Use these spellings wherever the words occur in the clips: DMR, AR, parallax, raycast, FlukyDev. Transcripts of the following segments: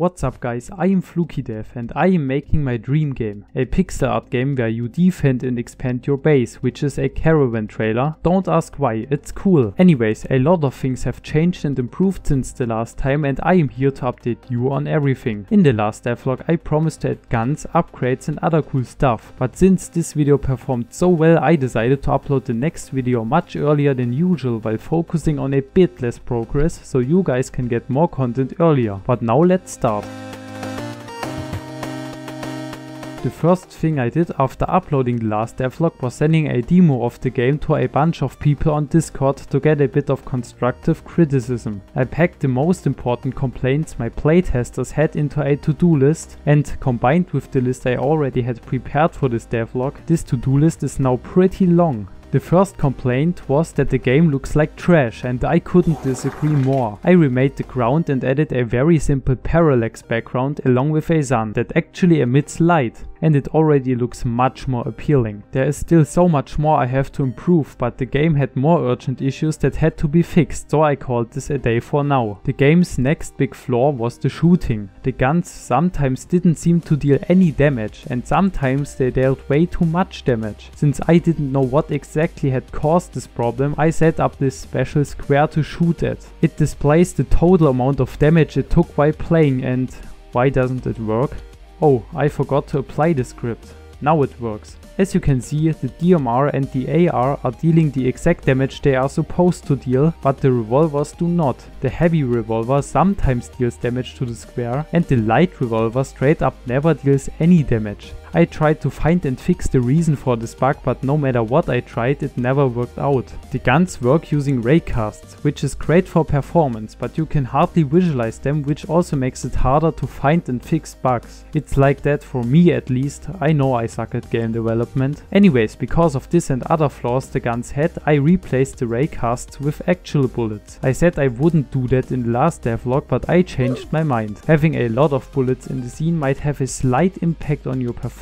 What's up guys, I am FlukyDev and I am making my dream game. A pixel art game where you defend and expand your base, which is a caravan trailer. Don't ask why, it's cool. Anyways, a lot of things have changed and improved since the last time and I am here to update you on everything. In the last devlog I promised to add guns, upgrades and other cool stuff. But since this video performed so well, I decided to upload the next video much earlier than usual while focusing on a bit less progress so you guys can get more content earlier. But now let's start. The first thing I did after uploading the last devlog was sending a demo of the game to a bunch of people on Discord to get a bit of constructive criticism. I packed the most important complaints my playtesters had into a to-do list, and combined with the list I already had prepared for this devlog, this to-do list is now pretty long. The first complaint was that the game looks like trash, and I couldn't disagree more. I remade the ground and added a very simple parallax background along with a sun that actually emits light, and it already looks much more appealing. There is still so much more I have to improve, but the game had more urgent issues that had to be fixed, so I called this a day for now. The game's next big flaw was the shooting. The guns sometimes didn't seem to deal any damage, and sometimes they dealt way too much damage. Since I didn't know what exactly had caused this problem, I set up this special square to shoot at. It displays the total amount of damage it took while playing, and why doesn't it work? Oh, I forgot to apply the script. Now it works. As you can see, the DMR and the AR are dealing the exact damage they are supposed to deal, but the revolvers do not. The heavy revolver sometimes deals damage to the square, and the light revolver straight up never deals any damage. I tried to find and fix the reason for this bug, but no matter what I tried, it never worked out. The guns work using raycasts, which is great for performance, but you can hardly visualize them, which also makes it harder to find and fix bugs. It's like that for me at least. I know I suck at game development. Anyways, because of this and other flaws the guns had, I replaced the raycasts with actual bullets. I said I wouldn't do that in the last devlog, but I changed my mind. Having a lot of bullets in the scene might have a slight impact on your performance,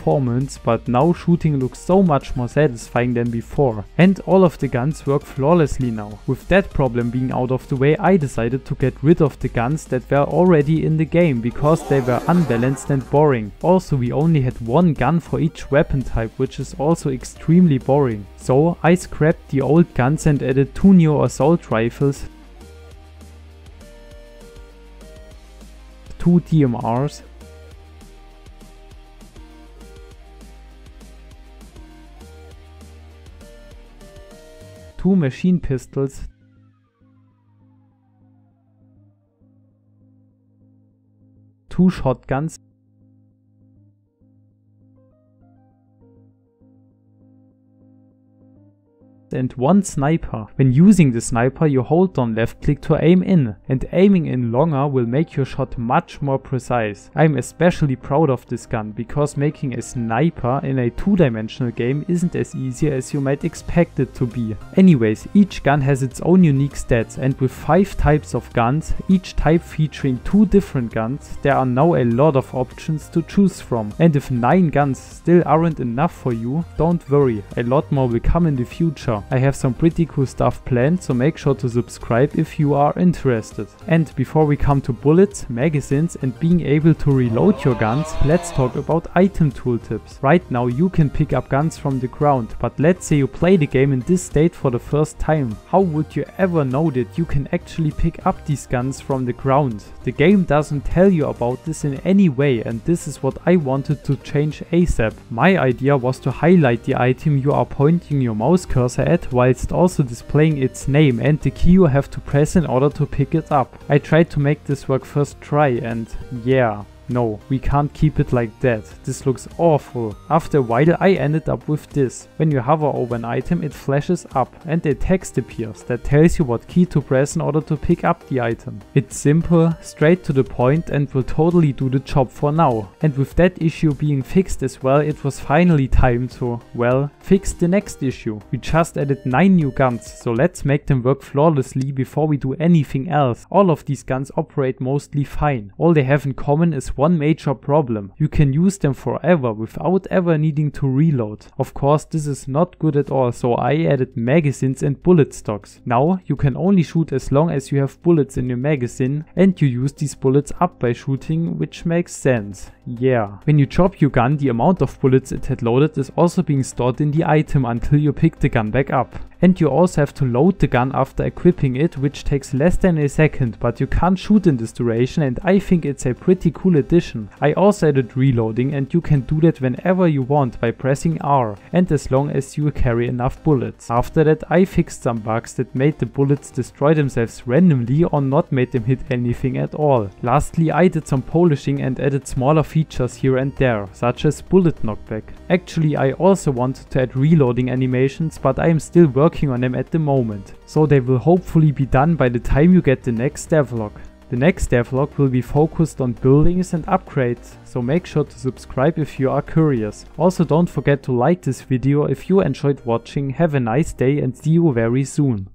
but now shooting looks so much more satisfying than before. And all of the guns work flawlessly now. With that problem being out of the way, I decided to get rid of the guns that were already in the game because they were unbalanced and boring. Also, we only had one gun for each weapon type, which is also extremely boring. So I scrapped the old guns and added two new assault rifles, two DMRs, two machine pistols, two shotguns, and one sniper. When using the sniper, you hold down left click to aim in, and aiming in longer will make your shot much more precise. I'm especially proud of this gun because making a sniper in a two-dimensional game isn't as easy as you might expect it to be. Anyways, each gun has its own unique stats, and with 5 types of guns, each type featuring 2 different guns, there are now a lot of options to choose from. And if 9 guns still aren't enough for you, don't worry, a lot more will come in the future. I have some pretty cool stuff planned, so make sure to subscribe if you are interested. And before we come to bullets, magazines and being able to reload your guns, let's talk about item tooltips. Right now you can pick up guns from the ground, but let's say you play the game in this state for the first time. How would you ever know that you can actually pick up these guns from the ground? The game doesn't tell you about this in any way, and this is what I wanted to change ASAP. My idea was to highlight the item you are pointing your mouse cursor at, whilst also displaying its name and the key you have to press in order to pick it up. I tried to make this work first try, and yeah, no, we can't keep it like that. This looks awful. After a while I ended up with this. When you hover over an item, it flashes up and a text appears that tells you what key to press in order to pick up the item. It's simple, straight to the point, and will totally do the job for now. And with that issue being fixed as well, it was finally time to, well, fix the next issue. We just added 9 new guns, so let's make them work flawlessly before we do anything else. All of these guns operate mostly fine. All they have in common is is one major problem. You can use them forever without ever needing to reload. Of course, this is not good at all, so I added magazines and bullet stocks. Now you can only shoot as long as you have bullets in your magazine, and you use these bullets up by shooting, which makes sense. Yeah. When you drop your gun, the amount of bullets it had loaded is also being stored in the item until you pick the gun back up. And you also have to load the gun after equipping it, which takes less than a second, but you can't shoot in this duration, and I think it's a pretty cool addition. I also added reloading, and you can do that whenever you want by pressing R, and as long as you carry enough bullets. After that, I fixed some bugs that made the bullets destroy themselves randomly or not made them hit anything at all. Lastly, I did some polishing and added smaller features here and there, such as bullet knockback. Actually, I also wanted to add reloading animations, but I am still working on them at the moment, so they will hopefully be done by the time you get the next devlog. The next devlog will be focused on buildings and upgrades, so make sure to subscribe if you are curious. Also, don't forget to like this video if you enjoyed watching. Have a nice day and see you very soon.